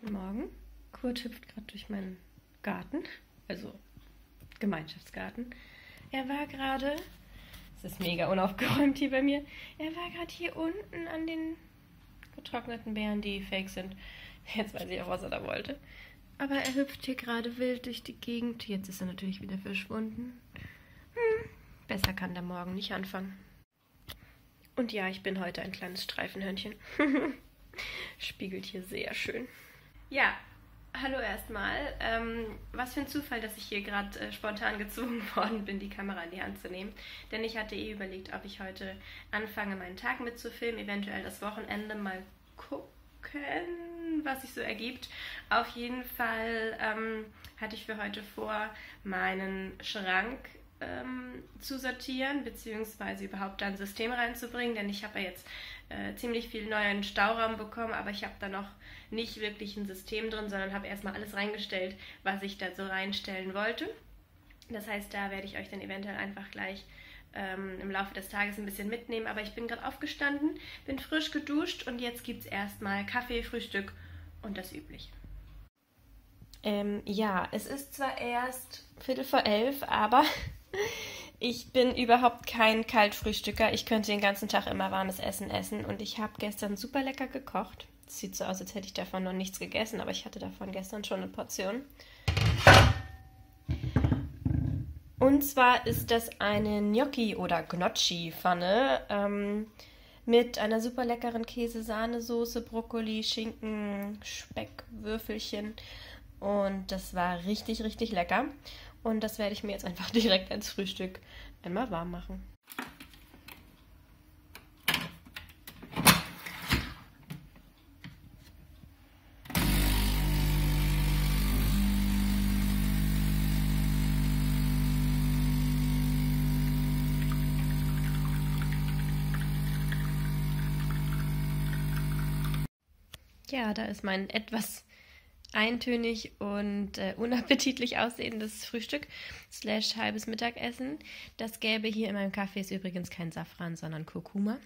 Guten Morgen. Kurt hüpft gerade durch meinen Garten, also Gemeinschaftsgarten. Er war gerade, es ist mega unaufgeräumt hier bei mir, er war gerade hier unten an den getrockneten Beeren, die fake sind. Jetzt weiß ich auch, was er da wollte. Aber er hüpft hier gerade wild durch die Gegend. Jetzt ist er natürlich wieder verschwunden. Besser kann der Morgen nicht anfangen. Und ja, ich bin heute ein kleines Streifenhörnchen. Spiegelt hier sehr schön. Ja, hallo erstmal. Was für ein Zufall, dass ich hier gerade spontan gezwungen worden bin, die Kamera in die Hand zu nehmen. Denn ich hatte überlegt, ob ich heute anfange, meinen Tag mitzufilmen, eventuell das Wochenende mal gucken, was sich so ergibt. Auf jeden Fall hatte ich für heute vor, meinen Schrank zu sortieren, beziehungsweise überhaupt da ein System reinzubringen, denn ich habe ja jetzt ziemlich viel neuen Stauraum bekommen, aber ich habe da noch nicht wirklich ein System drin, sondern habe erstmal alles reingestellt, was ich da so reinstellen wollte. Das heißt, da werde ich euch dann eventuell einfach gleich im Laufe des Tages ein bisschen mitnehmen, aber ich bin gerade aufgestanden, bin frisch geduscht und jetzt gibt es erstmal Kaffee, Frühstück und das Übliche. Ja, es ist zwar erst 11:15, aber ich bin überhaupt kein Kaltfrühstücker. Ich könnte den ganzen Tag immer warmes Essen essen und ich habe gestern super lecker gekocht. Das sieht so aus, als hätte ich davon noch nichts gegessen, aber ich hatte davon gestern schon eine Portion. Und zwar ist das eine Gnocchi- oder Gnocchi-Pfanne mit einer super leckeren Käse-Sahnesoße, Brokkoli, Schinken, Speckwürfelchen und das war richtig, richtig lecker. Und das werde ich mir jetzt einfach direkt als Frühstück einmal warm machen. Ja, da ist mein etwas eintönig und unappetitlich aussehendes Frühstück / halbes Mittagessen. Das gäbe hier in meinem Kaffee ist übrigens kein Safran, sondern Kurkuma.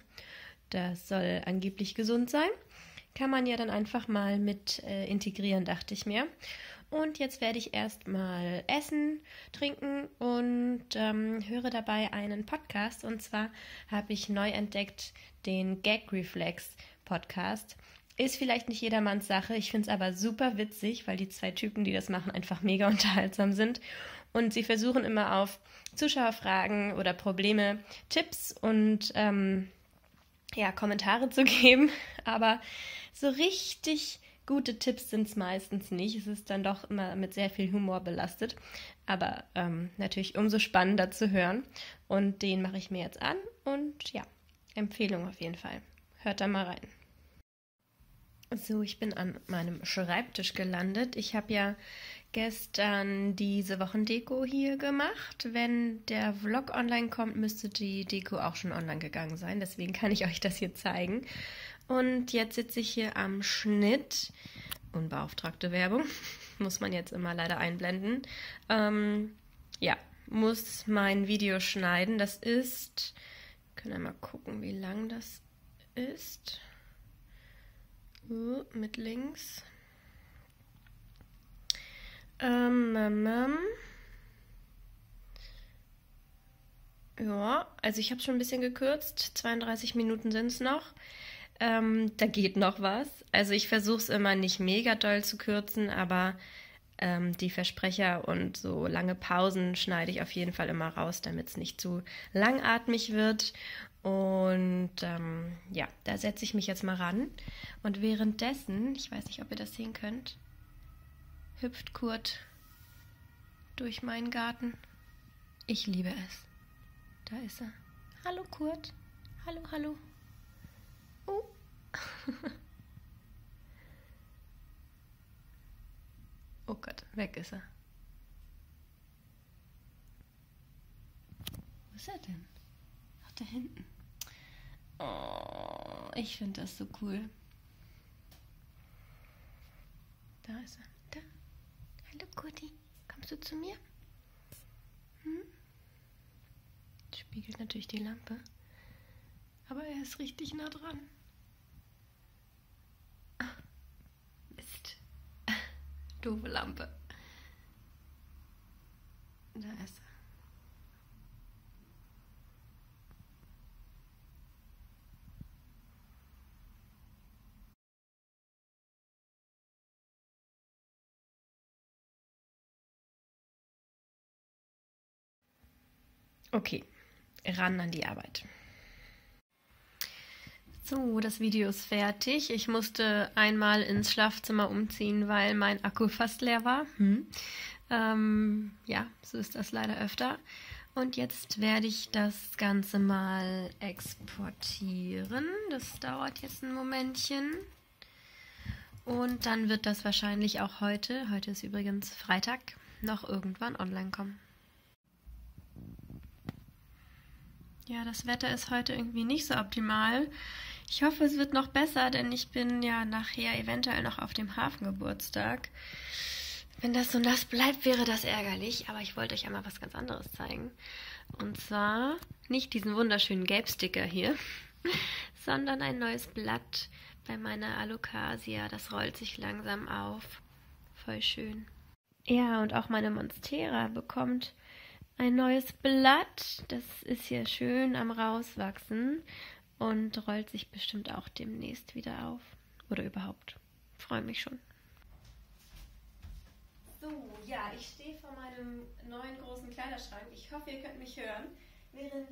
Das soll angeblich gesund sein. Kann man ja dann einfach mal mit integrieren, dachte ich mir. Und jetzt werde ich erstmal essen, trinken und höre dabei einen Podcast. Und zwar habe ich neu entdeckt den Gag Reflex Podcast. Ist vielleicht nicht jedermanns Sache, ich finde es aber super witzig, weil die zwei Typen, die das machen, einfach mega unterhaltsam sind. Und sie versuchen immer auf Zuschauerfragen oder Probleme, Tipps und Kommentare zu geben. Aber so richtig gute Tipps sind es meistens nicht. Es ist dann doch immer mit sehr viel Humor belastet. Aber natürlich umso spannender zu hören. Und den mache ich mir jetzt an. Und ja, Empfehlung auf jeden Fall. Hört da mal rein. So, ich bin an meinem Schreibtisch gelandet. Ich habe ja gestern diese Wochendeko hier gemacht. Wenn der Vlog online kommt, müsste die Deko auch schon online gegangen sein. Deswegen kann ich euch das hier zeigen. Und jetzt sitze ich hier am Schnitt. Unbeauftragte Werbung. Muss man jetzt immer leider einblenden. Muss mein Video schneiden. Das ist... Wir können einmal gucken, wie lang das ist. Mit links. Ja, also ich habe schon ein bisschen gekürzt. 32 Minuten sind es noch. Da geht noch was. Also ich versuche es immer nicht mega doll zu kürzen, aber die Versprecher und so lange Pausen schneide ich auf jeden Fall immer raus, damit es nicht zu langatmig wird. Und da setze ich mich jetzt mal ran. Und währenddessen, ich weiß nicht, ob ihr das sehen könnt, hüpft Kurt durch meinen Garten. Ich liebe es. Da ist er. Hallo Kurt. Hallo, hallo. Oh Gott, weg ist er. Wo ist er denn? Ach, da hinten. Oh, ich finde das so cool. Da ist er. Da. Hallo Kurti, kommst du zu mir? Jetzt spiegelt natürlich die Lampe. Aber er ist richtig nah dran. Ah, Mist. doofe Lampe. Da ist er. Okay, ran an die Arbeit. So, das Video ist fertig. Ich musste einmal ins Schlafzimmer umziehen, weil mein Akku fast leer war. Ja, so ist das leider öfter. Und jetzt werde ich das Ganze mal exportieren. Das dauert jetzt ein Momentchen. Und dann wird das wahrscheinlich auch heute ist übrigens Freitag, noch irgendwann online kommen. Ja, das Wetter ist heute irgendwie nicht so optimal. Ich hoffe, es wird noch besser, denn ich bin ja nachher eventuell noch auf dem Hafengeburtstag. Wenn das so nass bleibt, wäre das ärgerlich. Aber ich wollte euch einmal was ganz anderes zeigen. Und zwar nicht diesen wunderschönen Gelbsticker hier, sondern ein neues Blatt bei meiner Alocasia. Das rollt sich langsam auf. Voll schön. Ja, und auch meine Monstera bekommt ein neues Blatt, das ist hier schön am Rauswachsen und rollt sich bestimmt auch demnächst wieder auf. Oder überhaupt. Freue mich schon. So, ja, ich stehe vor meinem neuen großen Kleiderschrank. Ich hoffe, ihr könnt mich hören. Während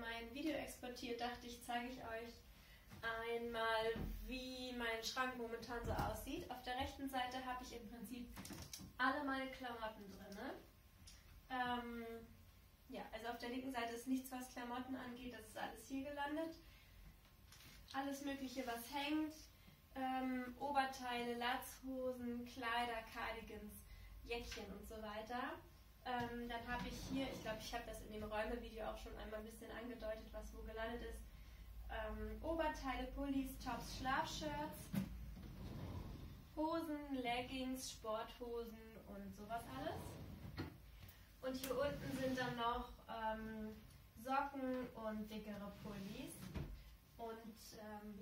mein Video exportiert, dachte ich, zeige ich euch einmal, wie mein Schrank momentan so aussieht. Auf der rechten Seite habe ich im Prinzip alle meine Klamotten drin. Ja, also auf der linken Seite ist nichts, was Klamotten angeht, das ist alles hier gelandet. Alles Mögliche, was hängt, Oberteile, Latzhosen, Kleider, Cardigans, Jäckchen und so weiter. Dann habe ich hier, ich glaube, ich habe das in dem Räume-Video auch schon einmal ein bisschen angedeutet, was wo gelandet ist. Oberteile, Pullis, Tops, Schlafshirts, Hosen, Leggings, Sporthosen und sowas alles. Und hier unten sind dann noch Socken und dickere Pullis. Und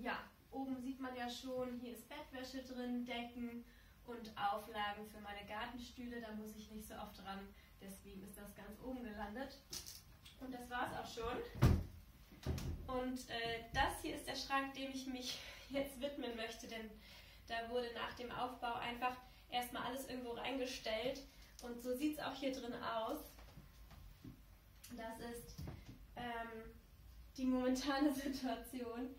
ja, oben sieht man ja schon, hier ist Bettwäsche drin, Decken und Auflagen für meine Gartenstühle. Da muss ich nicht so oft ran, deswegen ist das ganz oben gelandet. Und das war's auch schon. Und das hier ist der Schrank, dem ich mich jetzt widmen möchte, denn da wurde nach dem Aufbau einfach erstmal alles irgendwo reingestellt. Und so sieht es auch hier drin aus. Das ist die momentane Situation.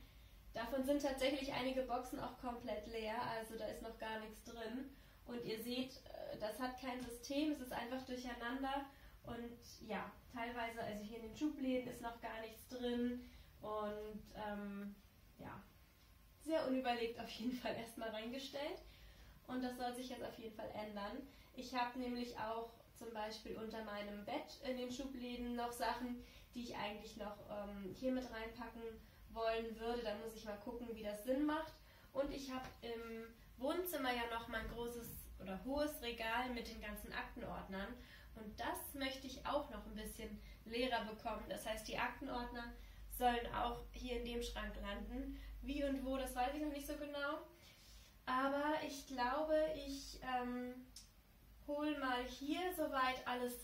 Davon sind tatsächlich einige Boxen auch komplett leer, also da ist noch gar nichts drin. Und ihr seht, das hat kein System, es ist einfach durcheinander. Und ja, teilweise, also hier in den Schubläden ist noch gar nichts drin. Und ja, sehr unüberlegt auf jeden Fall erstmal reingestellt. Und das soll sich jetzt auf jeden Fall ändern. Ich habe nämlich auch zum Beispiel unter meinem Bett in den Schubläden noch Sachen, die ich eigentlich noch hier mit reinpacken wollen würde. Da muss ich mal gucken, wie das Sinn macht. Und ich habe im Wohnzimmer ja noch mein großes oder hohes Regal mit den ganzen Aktenordnern. Und das möchte ich auch noch ein bisschen leerer bekommen. Das heißt, die Aktenordner sollen auch hier in dem Schrank landen. Wie und wo, das weiß ich noch nicht so genau. Aber ich glaube, ich hol mal hier soweit alles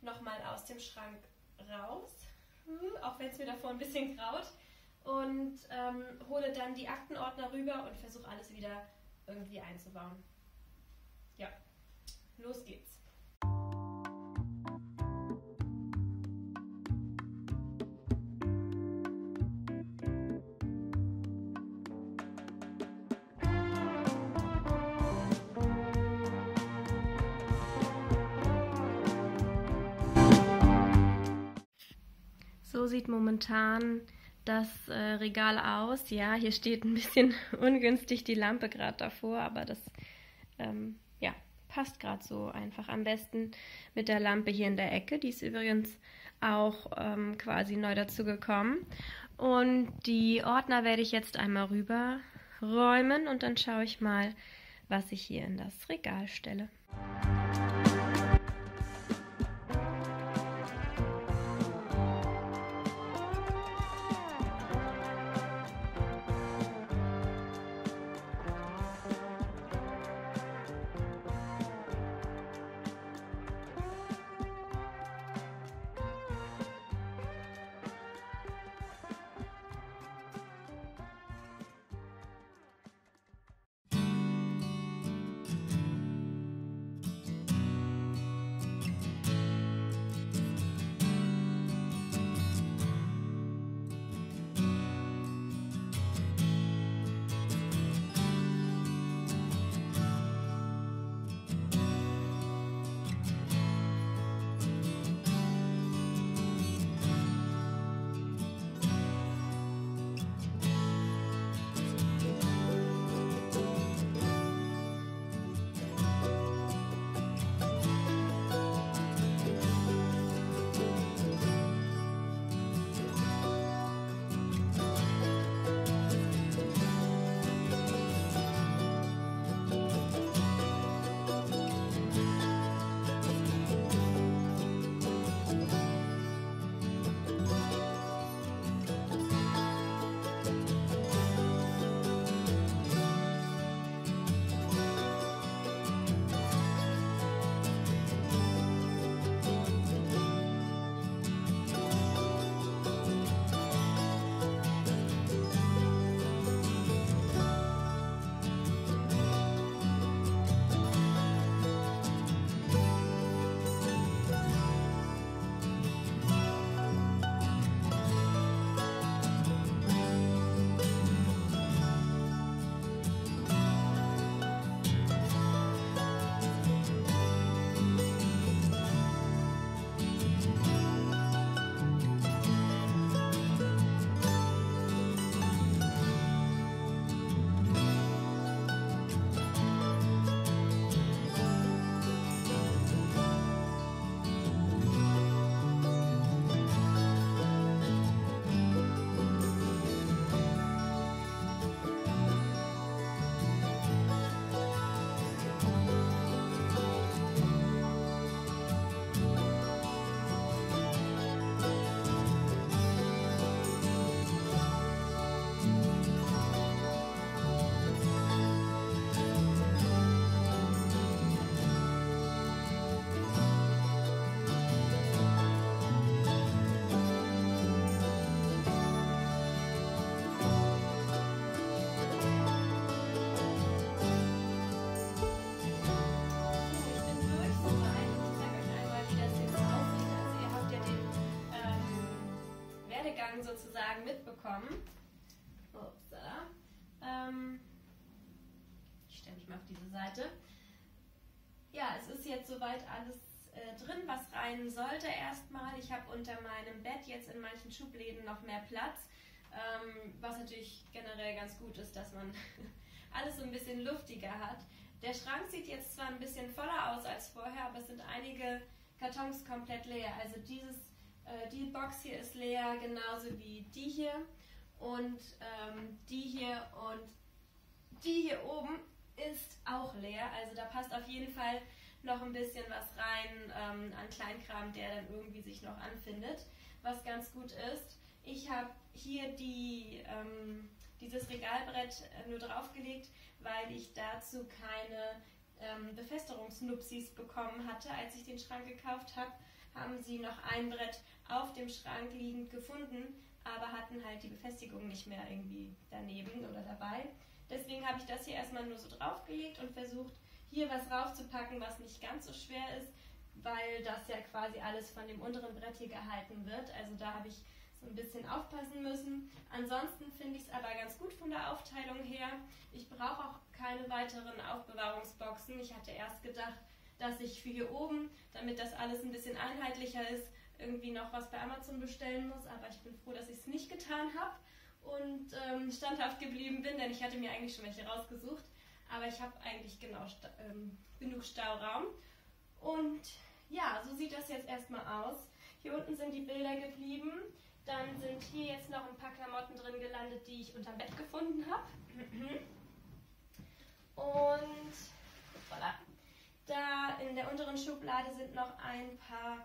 nochmal aus dem Schrank raus, auch wenn es mir davor ein bisschen graut, und hole dann die Aktenordner rüber und versuche alles wieder irgendwie einzubauen. Ja, los geht's. So sieht momentan das Regal aus. Ja, hier steht ein bisschen ungünstig die Lampe gerade davor, aber das ja, passt gerade so einfach am besten mit der Lampe hier in der Ecke. Die ist übrigens auch quasi neu dazu gekommen. Und die Ordner werde ich jetzt einmal rüberräumen und dann schaue ich mal, was ich hier in das Regal stelle. sozusagen mitbekommen. Upsala. Ich stelle mich mal auf diese Seite. Ja, es ist jetzt soweit alles drin, was rein sollte erstmal. Ich habe unter meinem Bett jetzt in manchen Schubläden noch mehr Platz, was natürlich generell ganz gut ist, dass man alles so ein bisschen luftiger hat. Der Schrank sieht jetzt zwar ein bisschen voller aus als vorher, aber es sind einige Kartons komplett leer. Also die Box hier ist leer, genauso wie die hier und die hier und die hier oben ist auch leer. Also da passt auf jeden Fall noch ein bisschen was rein an Kleinkram, der dann irgendwie sich noch anfindet, was ganz gut ist. Ich habe hier dieses Regalbrett nur draufgelegt, weil ich dazu keine Befesterungsnupsis bekommen hatte, als ich den Schrank gekauft habe. Haben sie noch ein Brett auf dem Schrank liegend gefunden, aber hatten halt die Befestigung nicht mehr irgendwie daneben oder dabei. Deswegen habe ich das hier erstmal nur so draufgelegt und versucht, hier was raufzupacken, was nicht ganz so schwer ist, weil das ja quasi alles von dem unteren Brett hier gehalten wird. Also da habe ich so ein bisschen aufpassen müssen. Ansonsten finde ich es aber ganz gut von der Aufteilung her. Ich brauche auch keine weiteren Aufbewahrungsboxen. Ich hatte erst gedacht, dass ich für hier oben, damit das alles ein bisschen einheitlicher ist, irgendwie noch was bei Amazon bestellen muss. Aber ich bin froh, dass ich es nicht getan habe und standhaft geblieben bin, denn ich hatte mir eigentlich schon welche rausgesucht. Aber ich habe eigentlich genug Stauraum. Und ja, so sieht das jetzt erstmal aus. Hier unten sind die Bilder geblieben. Dann sind hier jetzt noch ein paar Klamotten drin gelandet, die ich unterm Bett gefunden habe. Und voilà. Da in der unteren Schublade sind noch ein paar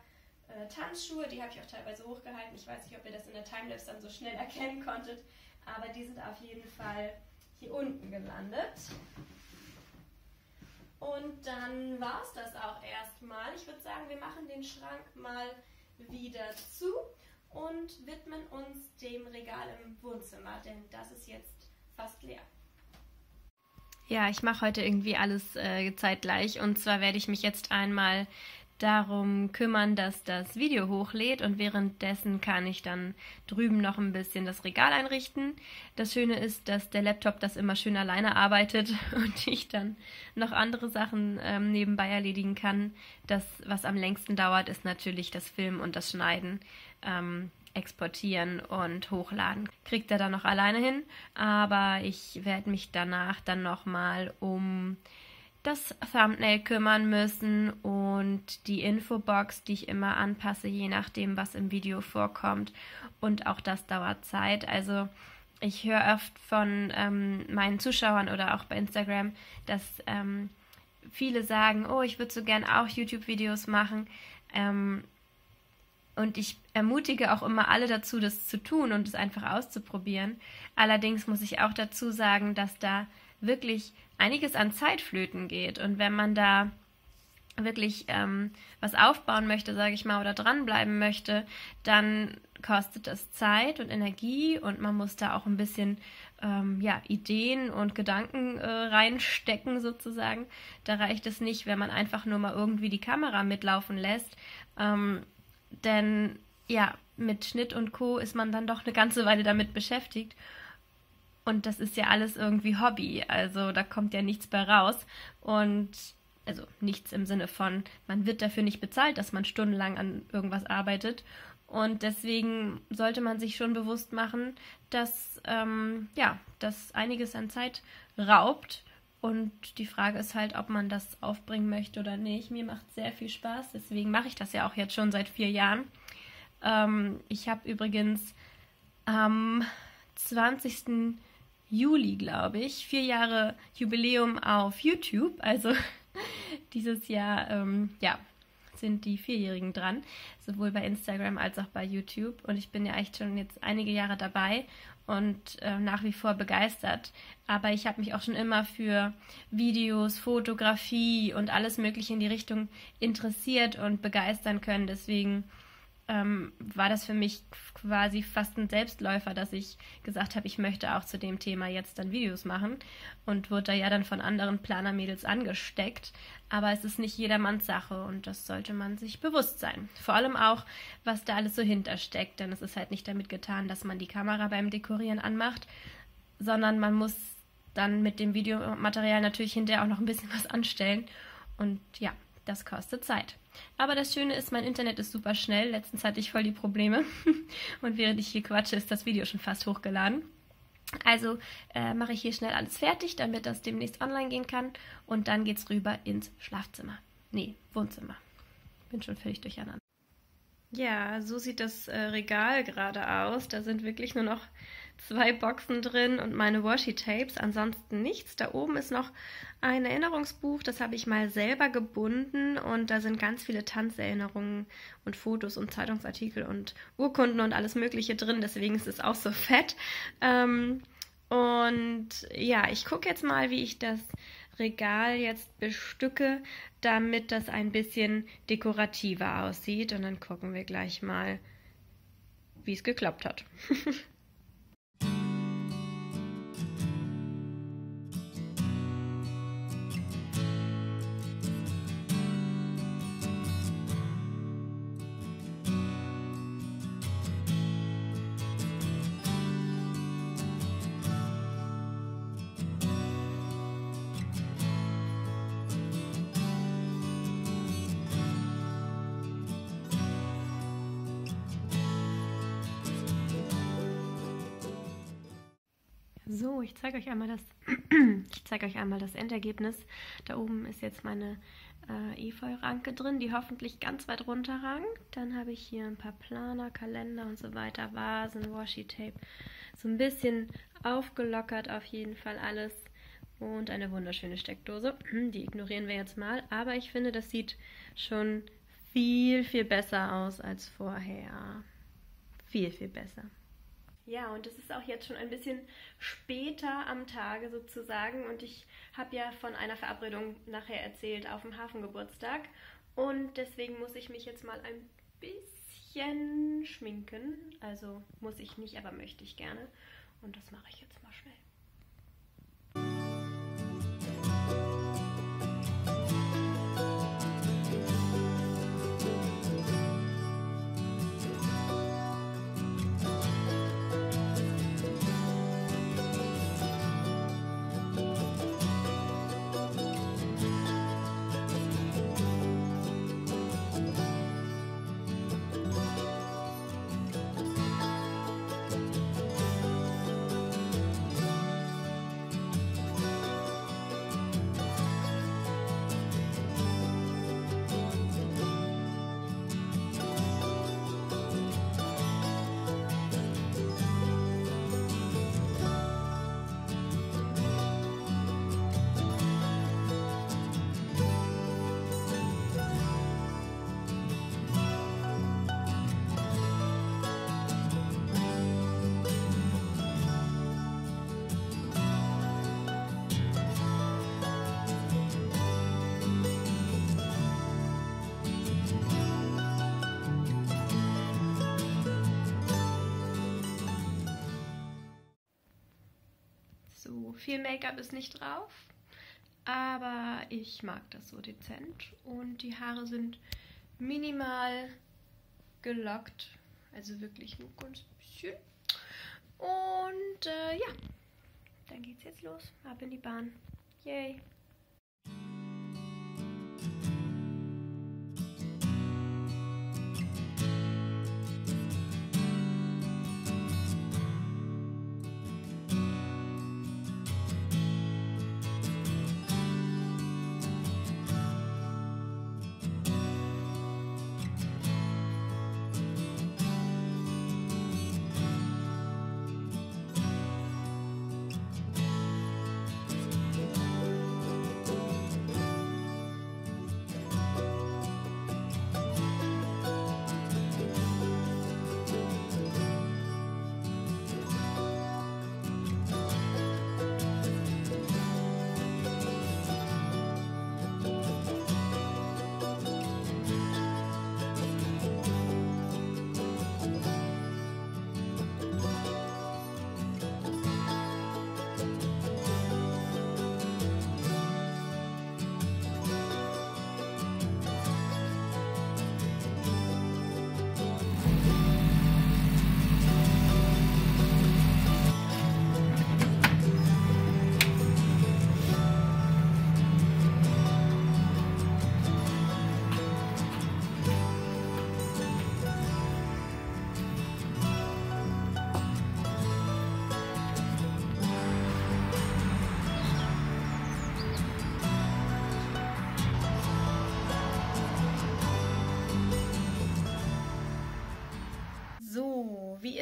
Tanzschuhe, die habe ich auch teilweise hochgehalten. Ich weiß nicht, ob ihr das in der Timelapse dann so schnell erkennen konntet, aber die sind auf jeden Fall hier unten gelandet. Und dann war es das auch erstmal. Ich würde sagen, wir machen den Schrank mal wieder zu und widmen uns dem Regal im Wohnzimmer, denn das ist jetzt fast leer. Ja, ich mache heute irgendwie alles zeitgleich und zwar werde ich mich jetzt einmal darum kümmern, dass das Video hochlädt und währenddessen kann ich dann drüben noch ein bisschen das Regal einrichten. Das Schöne ist, dass der Laptop das immer schön alleine arbeitet und ich dann noch andere Sachen nebenbei erledigen kann. Das, was am längsten dauert, ist natürlich das Filmen und das Schneiden, exportieren und hochladen. Kriegt er dann noch alleine hin, aber ich werde mich danach dann nochmal um das Thumbnail kümmern müssen und die Infobox, die ich immer anpasse, je nachdem, was im Video vorkommt. Und auch das dauert Zeit. Also ich höre oft von meinen Zuschauern oder auch bei Instagram, dass viele sagen, oh, ich würde so gern auch YouTube-Videos machen. Und ich ermutige auch immer alle dazu, das zu tun und es einfach auszuprobieren. Allerdings muss ich auch dazu sagen, dass da wirklich einiges an Zeitflöten geht. Und wenn man da wirklich was aufbauen möchte, sage ich mal, oder dranbleiben möchte, dann kostet das Zeit und Energie und man muss da auch ein bisschen Ideen und Gedanken reinstecken sozusagen. Da reicht es nicht, wenn man einfach nur mal irgendwie die Kamera mitlaufen lässt, denn ja, mit Schnitt und Co. ist man dann doch eine ganze Weile damit beschäftigt. Und das ist ja alles irgendwie Hobby, also da kommt ja nichts bei raus und also nichts im Sinne von, man wird dafür nicht bezahlt, dass man stundenlang an irgendwas arbeitet und deswegen sollte man sich schon bewusst machen, dass das einiges an Zeit raubt und die Frage ist halt, ob man das aufbringen möchte oder nicht. Mir macht sehr viel Spaß, deswegen mache ich das ja auch jetzt schon seit 4 Jahren. Ich habe übrigens am 20. Juli, glaube ich, 4 Jahre Jubiläum auf YouTube, also dieses Jahr sind die 4-Jährigen dran, sowohl bei Instagram als auch bei YouTube und ich bin ja echt schon jetzt einige Jahre dabei und nach wie vor begeistert, aber ich habe mich auch schon immer für Videos, Fotografie und alles Mögliche in die Richtung interessiert und begeistern können, deswegen war das für mich quasi fast ein Selbstläufer, dass ich gesagt habe, ich möchte auch zu dem Thema jetzt dann Videos machen, und wurde da ja dann von anderen Planermädels angesteckt. Aber es ist nicht jedermanns Sache, und das sollte man sich bewusst sein. Vor allem auch, was da alles so hintersteckt, denn es ist halt nicht damit getan, dass man die Kamera beim Dekorieren anmacht, sondern man muss dann mit dem Videomaterial natürlich hinterher auch noch ein bisschen was anstellen, und ja, das kostet Zeit. Aber das Schöne ist, mein Internet ist super schnell. Letztens hatte ich voll die Probleme und während ich hier quatsche, ist das Video schon fast hochgeladen. Also mache ich hier schnell alles fertig, damit das demnächst online gehen kann, und dann geht's rüber ins Schlafzimmer. Nee, Wohnzimmer. Bin schon völlig durcheinander. Ja, so sieht das Regal gerade aus. Da sind wirklich nur noch 2 Boxen drin und meine Washi-Tapes, ansonsten nichts. Da oben ist noch ein Erinnerungsbuch, das habe ich mal selber gebunden, und da sind ganz viele Tanzerinnerungen und Fotos und Zeitungsartikel und Urkunden und alles Mögliche drin, deswegen ist es auch so fett. Und ja, ich gucke jetzt mal, wie ich das Regal jetzt bestücke, damit das ein bisschen dekorativer aussieht, und dann gucken wir gleich mal, wie es geklappt hat. So, ich zeige euch einmal das Endergebnis. Da oben ist jetzt meine Efeu-Ranke drin, die hoffentlich ganz weit runter rankt. Dann habe ich hier ein paar Planer, Kalender und so weiter, Vasen, Washi-Tape. So ein bisschen aufgelockert auf jeden Fall alles. Und eine wunderschöne Steckdose. Die ignorieren wir jetzt mal. Aber ich finde, das sieht schon viel, viel besser aus als vorher. Viel, viel besser. Ja, und es ist auch jetzt schon ein bisschen später am Tage sozusagen, und ich habe ja von einer Verabredung nachher erzählt auf dem Hafengeburtstag, und deswegen muss ich mich jetzt mal ein bisschen schminken, also muss ich nicht, aber möchte ich gerne, und das mache ich jetzt mal schnell. So, viel Make-up ist nicht drauf, aber ich mag das so dezent, und die Haare sind minimal gelockt, also wirklich nur ganz bisschen. Und ja, dann geht's jetzt los, ab in die Bahn. Yay!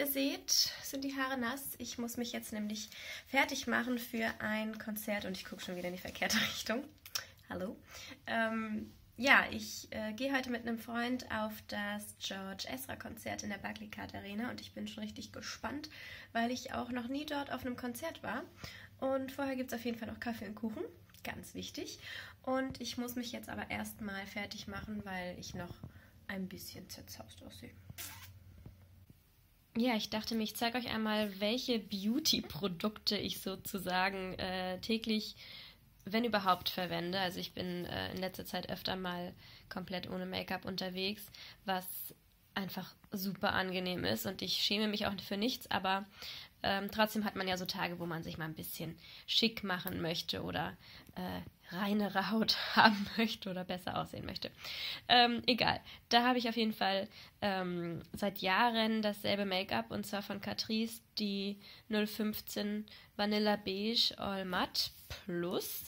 ihr seht, sind die Haare nass. Ich muss mich jetzt nämlich fertig machen für ein Konzert und ich gucke schon wieder in die verkehrte Richtung. Hallo. Ja, ich gehe heute mit einem Freund auf das George Ezra Konzert in der Barclaycard Arena und ich bin schon richtig gespannt, weil ich auch noch nie dort auf einem Konzert war. Und vorher gibt es auf jeden Fall noch Kaffee und Kuchen, ganz wichtig. Und ich muss mich jetzt aber erstmal fertig machen, weil ich noch ein bisschen zerzaust aussehe. Ja, ich dachte mir, ich zeige euch einmal, welche Beauty-Produkte ich sozusagen täglich, wenn überhaupt, verwende. Also ich bin in letzter Zeit öfter mal komplett ohne Make-up unterwegs, was einfach super angenehm ist und ich schäme mich auch für nichts, aber trotzdem hat man ja so Tage, wo man sich mal ein bisschen schick machen möchte oder reinere Haut haben möchte oder besser aussehen möchte. Egal, da habe ich auf jeden Fall seit Jahren dasselbe Make-up und zwar von Catrice, die 015 Vanilla Beige All Matte Plus.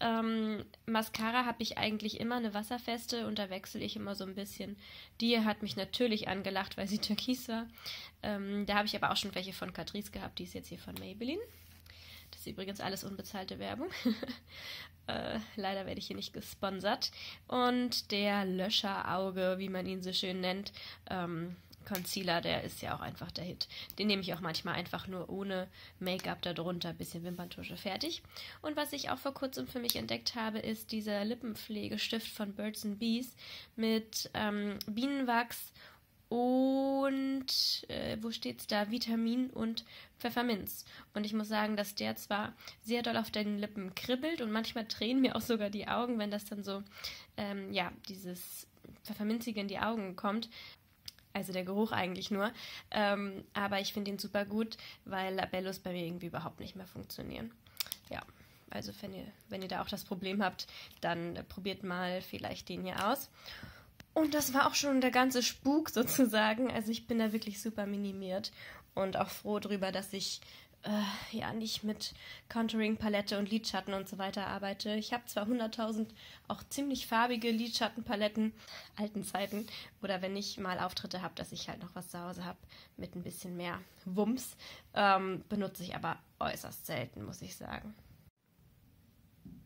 Mascara habe ich eigentlich immer eine wasserfeste und da wechsle ich immer so ein bisschen. Die hat mich natürlich angelacht, weil sie türkis war. Da habe ich aber auch schon welche von Catrice gehabt, die ist jetzt hier von Maybelline. Das ist übrigens alles unbezahlte Werbung. Leider werde ich hier nicht gesponsert. Und der Löscherauge, wie man ihn so schön nennt, Concealer, der ist ja auch einfach der Hit. Den nehme ich auch manchmal einfach nur ohne Make-up darunter, bisschen Wimperntusche, fertig. Und was ich auch vor kurzem für mich entdeckt habe, ist dieser Lippenpflegestift von Birds and Bees mit Bienenwachs und, wo steht's da, Vitamin und Pfefferminz. Und ich muss sagen, dass der zwar sehr doll auf den Lippen kribbelt und manchmal tränen mir auch sogar die Augen, wenn das dann so, ja, dieses Pfefferminzige in die Augen kommt. Also der Geruch eigentlich nur, aber ich finde ihn super gut, weil Labellos bei mir irgendwie überhaupt nicht mehr funktionieren. Ja, also wenn ihr da auch das Problem habt, dann probiert mal vielleicht den hier aus. Und das war auch schon der ganze Spuk sozusagen, also ich bin da wirklich super minimiert und auch froh drüber, dass ich ja nicht mit Contouring, Palette und Lidschatten und so weiter arbeite. Ich habe zwar 100.000 auch ziemlich farbige Lidschattenpaletten, alten Zeiten, oder wenn ich mal Auftritte habe, dass ich halt noch was zu Hause habe mit ein bisschen mehr Wumms, benutze ich aber äußerst selten, muss ich sagen.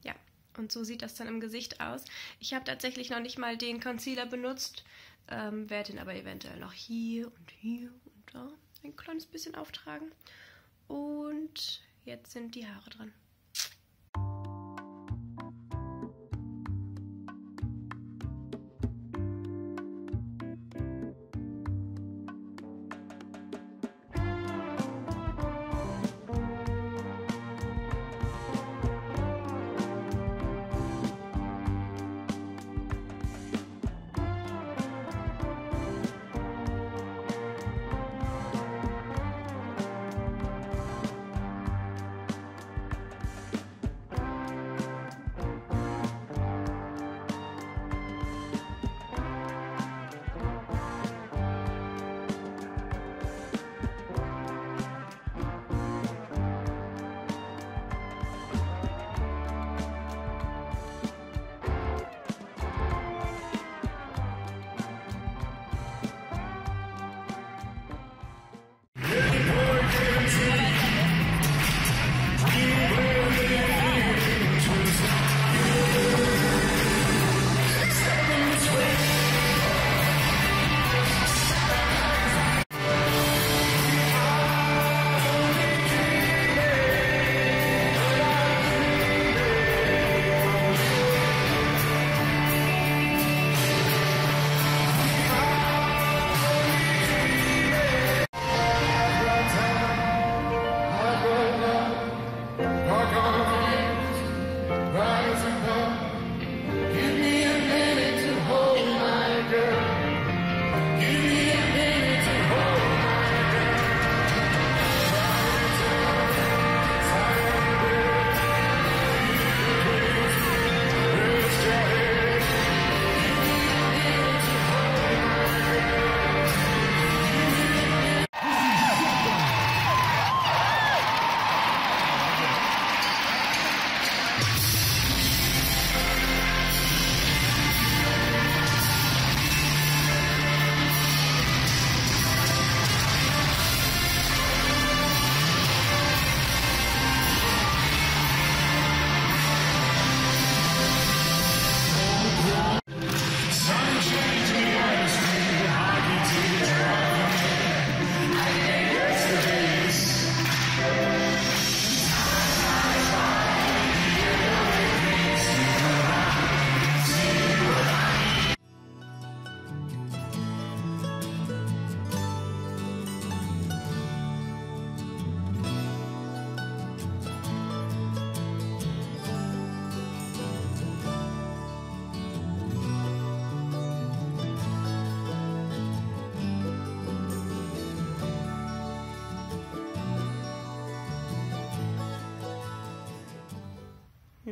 Ja, und so sieht das dann im Gesicht aus. Ich habe tatsächlich noch nicht mal den Concealer benutzt, werde ihn aber eventuell noch hier und da ein kleines bisschen auftragen. Und jetzt sind die Haare dran.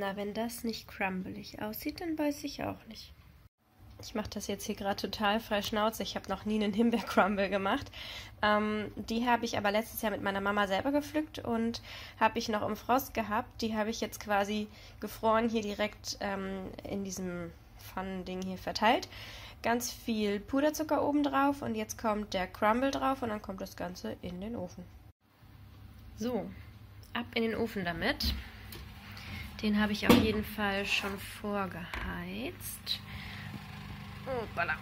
Na, wenn das nicht crumbelig aussieht, dann weiß ich auch nicht. Ich mache das jetzt hier gerade total frei Schnauze. Ich habe noch nie einen Himbeercrumble gemacht. Die habe ich aber letztes Jahr mit meiner Mama selber gepflückt und habe ich noch im Frost gehabt. Die habe ich jetzt quasi gefroren hier direkt in diesem Pfannending hier verteilt. Ganz viel Puderzucker oben drauf und jetzt kommt der Crumble drauf und dann kommt das Ganze in den Ofen. So, ab in den Ofen damit. Den habe ich auf jeden Fall schon vorgeheizt. Hoppala.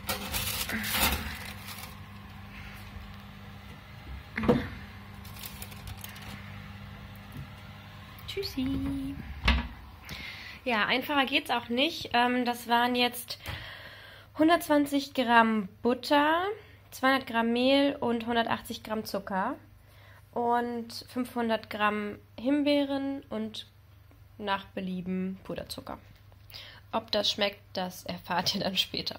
Tschüssi. Ja, einfacher geht's auch nicht. Das waren jetzt 120 Gramm Butter, 200 Gramm Mehl und 180 Gramm Zucker und 500 Gramm Himbeeren und nach Belieben Puderzucker. Ob das schmeckt, das erfahrt ihr dann später.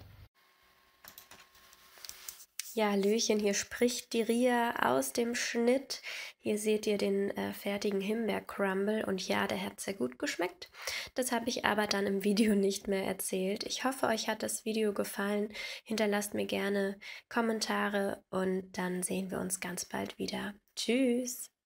Ja, Hallöchen, hier spricht die Ria aus dem Schnitt. Hier seht ihr den fertigen Himbeer-Crumble und ja, der hat sehr gut geschmeckt. Das habe ich aber dann im Video nicht mehr erzählt. Ich hoffe, euch hat das Video gefallen. Hinterlasst mir gerne Kommentare und dann sehen wir uns ganz bald wieder. Tschüss!